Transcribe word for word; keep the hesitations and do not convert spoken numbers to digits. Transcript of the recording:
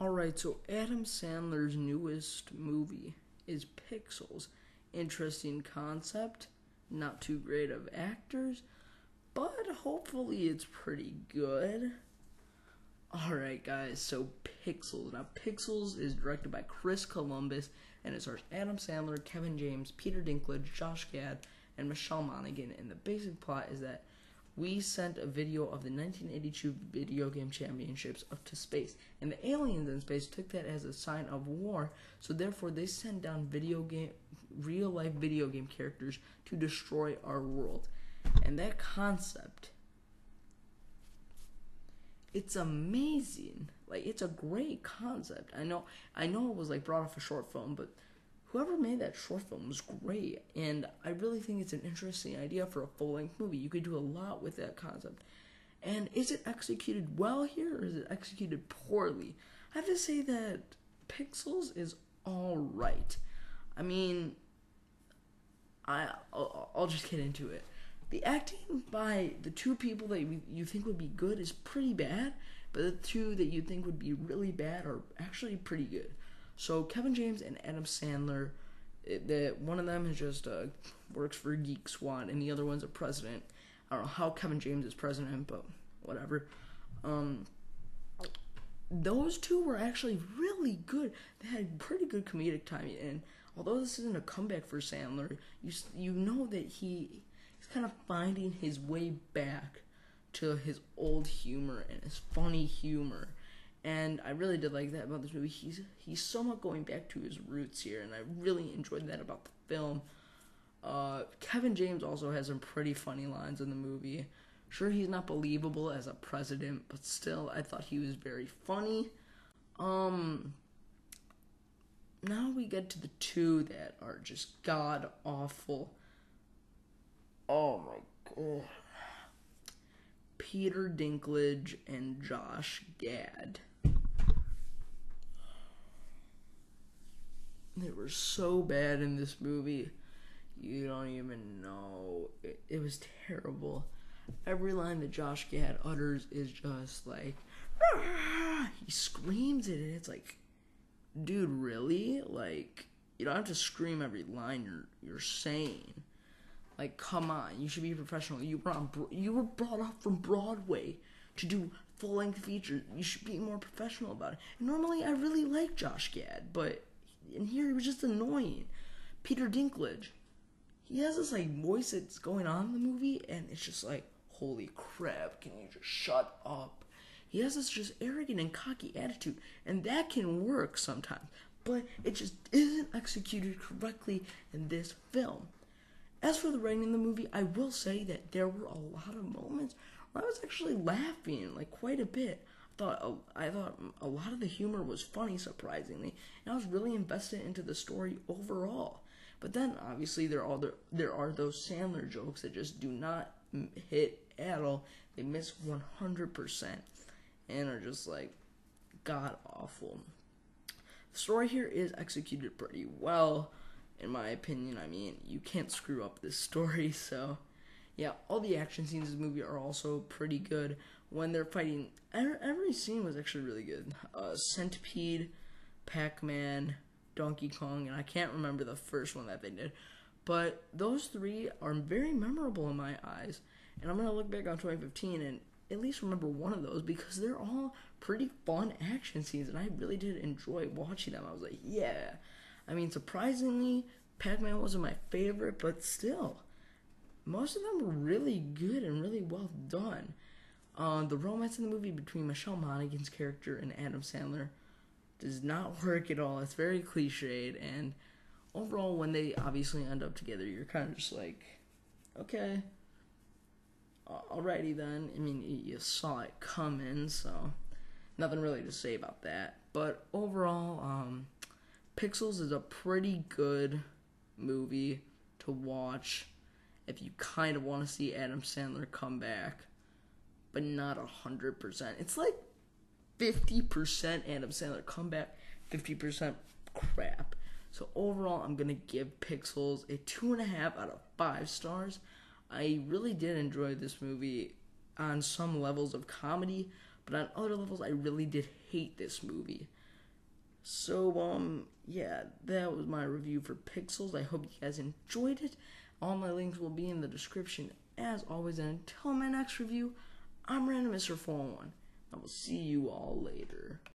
Alright, so Adam Sandler's newest movie is Pixels. Interesting concept, not too great of actors, but hopefully it's pretty good. Alright guys, so Pixels. Now Pixels is directed by Chris Columbus, and it stars Adam Sandler, Kevin James, Peter Dinklage, Josh Gad, and Michelle Monaghan. And the basic plot is that we sent a video of the nineteen eighty-two video game championships up to space, and the aliens in space took that as a sign of war, so therefore they sent down video game, real life video game characters to destroy our world. And that concept, it's amazing. Like, it's a great concept. I know I know it was like brought off a short film, but whoever made that short film was great, and I really think it's an interesting idea for a full-length movie. You could do a lot with that concept. And is it executed well here, or is it executed poorly? I have to say that Pixels is alright. I mean, I, I'll, I'll just get into it. The acting by the two people that you think would be good is pretty bad, but the two that you think would be really bad are actually pretty good. So Kevin James and Adam Sandler, it, the, one of them is just uh, works for Geek Squad, and the other one's a president. I don't know how Kevin James is president, but whatever. Um, those two were actually really good. They had pretty good comedic timing, and although this isn't a comeback for Sandler, you you know that he he's kind of finding his way back to his old humor and his funny humor. And I really did like that about this movie. He's he's somewhat going back to his roots here, and I really enjoyed that about the film. Uh, Kevin James also has some pretty funny lines in the movie. Sure, he's not believable as a president, but still, I thought he was very funny. Um, now we get to the two that are just god-awful. Oh my god. Peter Dinklage and Josh Gad. They were so bad in this movie, you don't even know. It, it was terrible. Every line that Josh Gad utters is just like, Rah! He screams it, and it's like, dude, really? Like, you don't have to scream every line you're, you're saying. Like, come on, you should be a professional. You were on, you were brought up from Broadway to do full-length features. You should be more professional about it. And normally, I really like Josh Gad, but in here, he was just annoying. Peter Dinklage, he has this, like, voice that's going on in the movie, and it's just like, holy crap, can you just shut up? He has this just arrogant and cocky attitude, and that can work sometimes, but it just isn't executed correctly in this film. As for the writing in the movie, I will say that there were a lot of moments where I was actually laughing, like, quite a bit. I thought I thought a lot of the humor was funny, surprisingly, and I was really invested into the story overall. But then, obviously, there are the, there are those Sandler jokes that just do not hit at all. They miss one hundred percent and are just, like, god-awful. The story here is executed pretty well. In my opinion, I mean, you can't screw up this story, so yeah, all the action scenes in this movie are also pretty good. When they're fighting, every scene was actually really good. Uh, Centipede, Pac-Man, Donkey Kong, and I can't remember the first one that they did, but those three are very memorable in my eyes, and I'm going to look back on twenty fifteen and at least remember one of those, because they're all pretty fun action scenes, and I really did enjoy watching them. I was like, yeah. I mean, surprisingly, Pac-Man wasn't my favorite, but still, most of them were really good and really well done. Uh, the romance in the movie between Michelle Monaghan's character and Adam Sandler does not work at all. It's very cliched, and overall, when they obviously end up together, you're kind of just like, okay, alrighty then. I mean, you saw it coming, so nothing really to say about that. But overall, um... Pixels is a pretty good movie to watch if you kind of want to see Adam Sandler come back, but not one hundred percent. It's like fifty percent Adam Sandler comeback, fifty percent crap. So overall, I'm going to give Pixels a two point five out of five stars. I really did enjoy this movie on some levels of comedy, but on other levels, I really did hate this movie. So, um, yeah, that was my review for Pixels. I hope you guys enjoyed it. All my links will be in the description, as always. And until my next review, I'm Random Mister four eleven. I will see you all later.